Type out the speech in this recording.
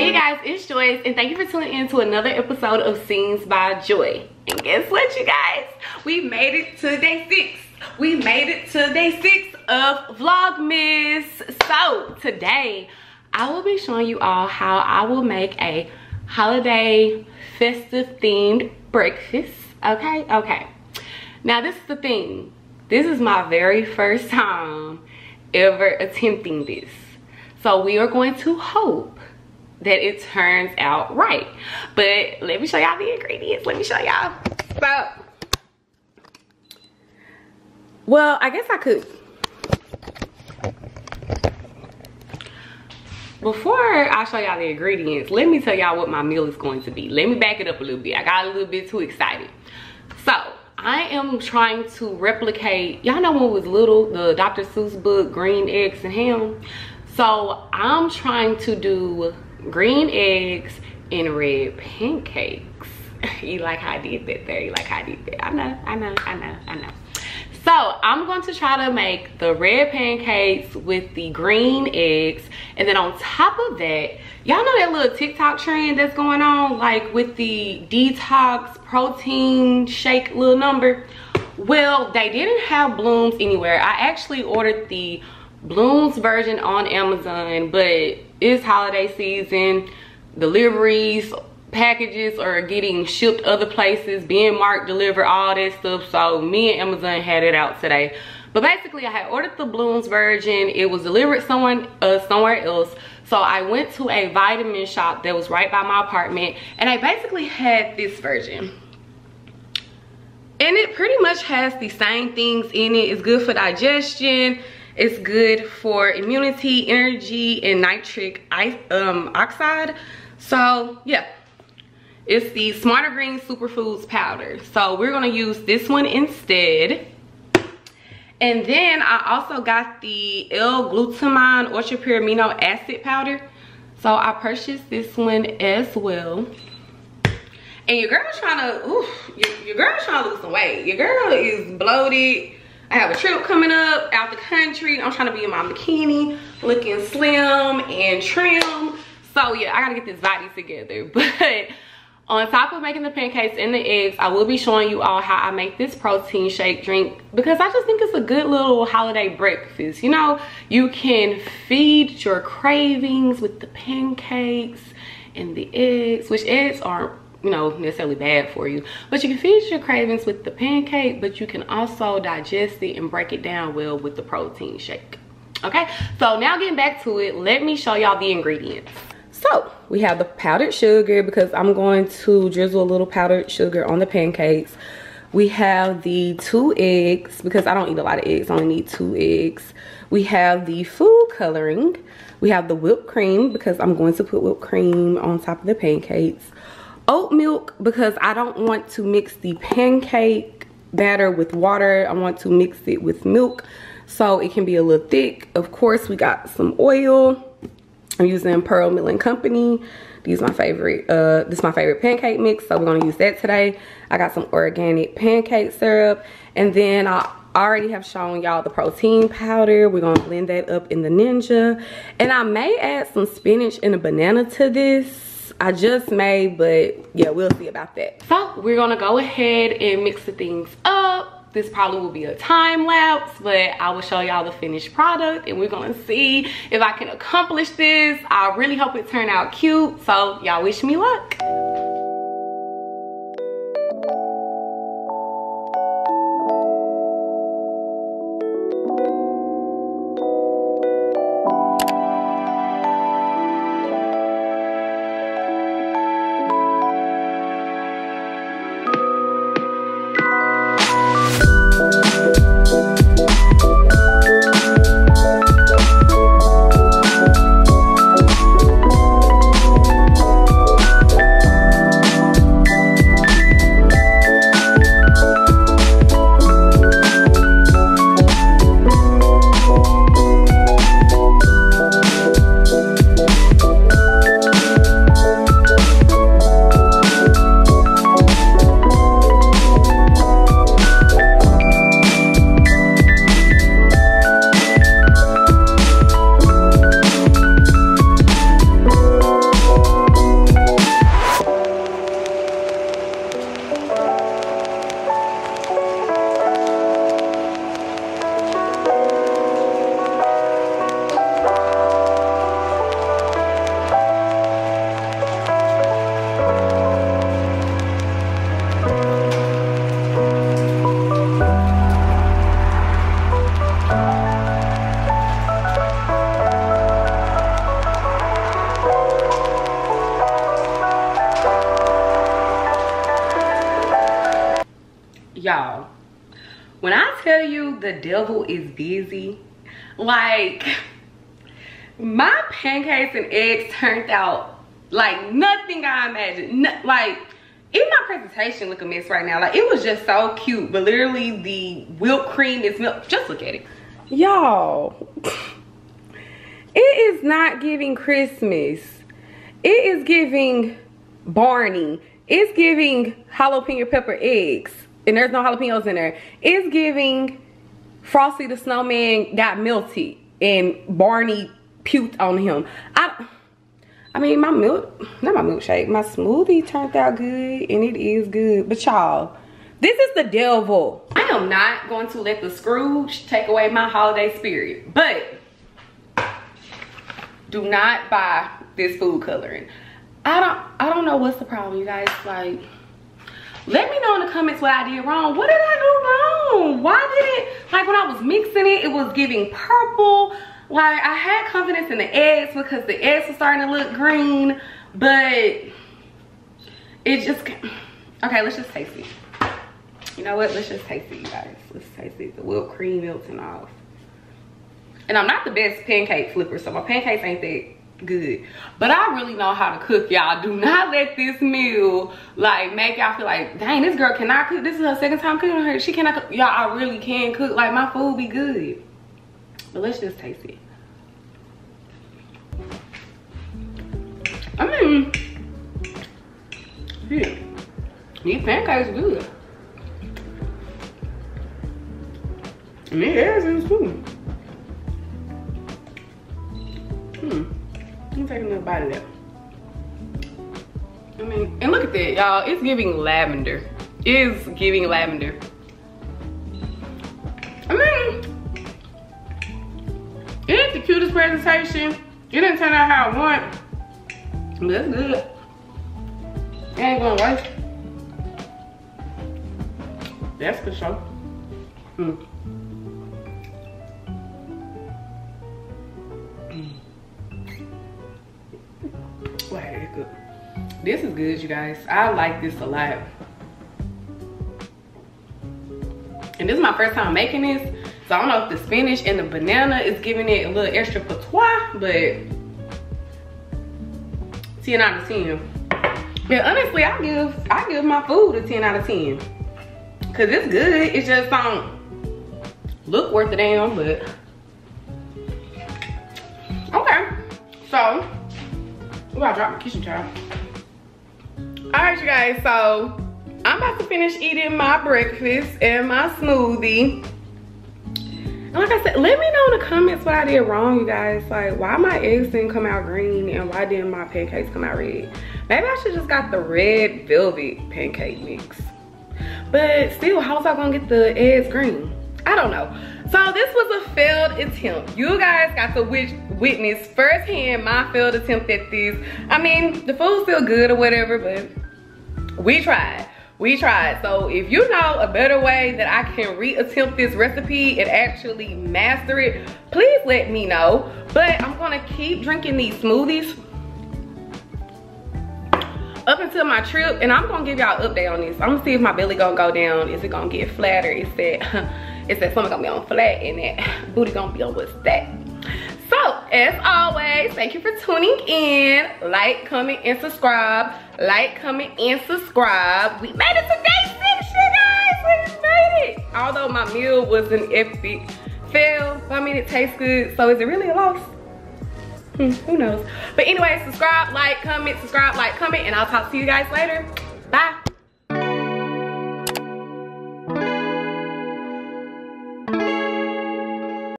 Hey guys, it's Joyce, and thank you for tuning in to another episode of Scenes by Joy. And guess what, you guys? We made it to day 6. We made it to day 6 of Vlogmas. So today, I will be showing you all how I will make a holiday festive themed breakfast. Okay. Now this is the thing. This is my very first time ever attempting this. So we are going to hope that it turns out right. But let me show y'all the ingredients. Let me show y'all. Well, I guess I could. Before I show y'all the ingredients, let me tell y'all what my meal is going to be. Let me back it up a little bit. I got a little bit too excited. So, I am trying to replicate, y'all know when I was little, the Dr. Seuss book, Green Eggs and Ham. So I'm trying to do green eggs and red pancakes. You like how I did that there? You like how I did that? I know. So I'm going to try to make the red pancakes with the green eggs. And then on top of that, y'all know that little TikTok trend that's going on, like with the detox protein shake little number? Well, they didn't have Bloom's anywhere. I actually ordered the Bloom's version on Amazon, but it's holiday season, deliveries, packages are getting shipped other places, being marked delivered, all that stuff. So me and Amazon had it out today, but basically I had ordered the Bloom's version. It was delivered somewhere else. So I went to a vitamin shop that was right by my apartment, and I basically had this version. And it pretty much has the same things in it. It's good for digestion. It's good for immunity, energy, and nitric oxide. So yeah, it's the Smarter Green Superfoods Powder. So we're gonna use this one instead. And then I also got the L-glutamine ultra-pure amino acid powder. So I purchased this one as well. And your girl's trying to, your girl's trying to lose some weight. Your girl is bloated. I have a trip coming up out the country. I'm trying to be in my bikini, looking slim and trim. So yeah, I gotta get this body together. But on top of making the pancakes and the eggs, I will be showing you all how I make this protein shake drink, because I just think it's a good little holiday breakfast. You know, you can feed your cravings with the pancakes and the eggs, which eggs aren't, you know, necessarily bad for you, but you can feed your cravings with the pancake, but you can also digest it and break it down well with the protein shake. Okay, so now getting back to it, let me show y'all the ingredients. So we have the powdered sugar, because I'm going to drizzle a little powdered sugar on the pancakes. We have the 2 eggs, because I don't eat a lot of eggs, I only need 2 eggs. We have the food coloring. We have the whipped cream, because I'm going to put whipped cream on top of the pancakes. Oat milk, because I don't want to mix the pancake batter with water. I want to mix it with milk so it can be a little thick. Of course, we got some oil. I'm using Pearl Milling Company. This is my favorite pancake mix, so we're gonna use that today. I got some organic pancake syrup, and then I already have shown y'all the protein powder. We're gonna blend that up in the Ninja, and I may add some spinach and a banana to this. I just made, but yeah, we'll see about that. So we're gonna go ahead and mix the things up. This probably will be a time lapse, but I will show y'all the finished product, and we're gonna see if I can accomplish this. I really hope it turned out cute, so y'all wish me luck. the devil is busy. Like, my pancakes and eggs turned out like nothing I imagined. Like, even my presentation look a mess right now. Like, it was just so cute, but literally the whipped cream is milk. Just look at it, y'all. It is not giving Christmas. It is giving Barney. It's giving jalapeno pepper eggs, and there's no jalapenos in there. It's giving Frosty the Snowman got melty and Barney puked on him. I mean, my milk, not my milkshake, my smoothie turned out good, and it is good. But y'all, this is the devil. I am not going to let the Scrooge take away my holiday spirit, but do not buy this food coloring. I don't know what's the problem, you guys. Like, let me know in the comments what I did wrong. What did I do wrong? Why did it, like, when I was mixing it, it was giving purple. Like, I had confidence in the eggs because the eggs were starting to look green, but it just, okay, let's just taste it. You know what? Let's just taste it, you guys. Let's taste it. The whipped cream melting off. And I'm not the best pancake flipper, so my pancakes ain't that good. But I really know how to cook, y'all. Do not let this meal, like, make y'all feel like, dang, this girl cannot cook. This is her second time cooking her. She cannot cook. Y'all, I really can cook. Like, my food be good. But let's just taste it. I mean, yeah, these pancakes good. And these eggs is too. Let me take another bite of that. I mean, and look at that, y'all. It's giving lavender. It's giving lavender. I mean, it's the cutest presentation. It didn't turn out how I want. But that's good. It ain't gonna waste. That's for sure. This is good, you guys. I like this a lot. And this is my first time making this, so I don't know if the spinach and the banana is giving it a little extra patois, but 10 out of 10. Yeah, honestly, I give my food a 10 out of 10. Cause it's good. It just don't look worth a damn, but okay. So ooh, I dropped my kitchen towel. Alright, you guys, so I'm about to finish eating my breakfast and my smoothie. And like I said, let me know in the comments what I did wrong, you guys. Like, why my eggs didn't come out green and why didn't my pancakes come out red? Maybe I should just got the red velvet pancake mix. But still, how was I gonna get the eggs green? I don't know. So this was a failed attempt. You guys got to witness firsthand my failed attempt at this. I mean, the food's still good or whatever, but we tried. So if you know a better way that I can re-attempt this recipe and actually master it, please let me know. But I'm gonna keep drinking these smoothies up until my trip, and I'm gonna give y'all an update on this. I'm gonna see if my belly gonna go down. Is it gonna get flatter? Is that stomach gonna be on flat and that booty gonna be on what's that? So, as always, thank you for tuning in. Like, comment, and subscribe. Like, comment, and subscribe. We made it to day 6, you guys. We made it. Although my meal was an epic fail, I mean, it tastes good. So, is it really a loss? Who knows? But anyway, subscribe, like, comment, and I'll talk to you guys later. Bye.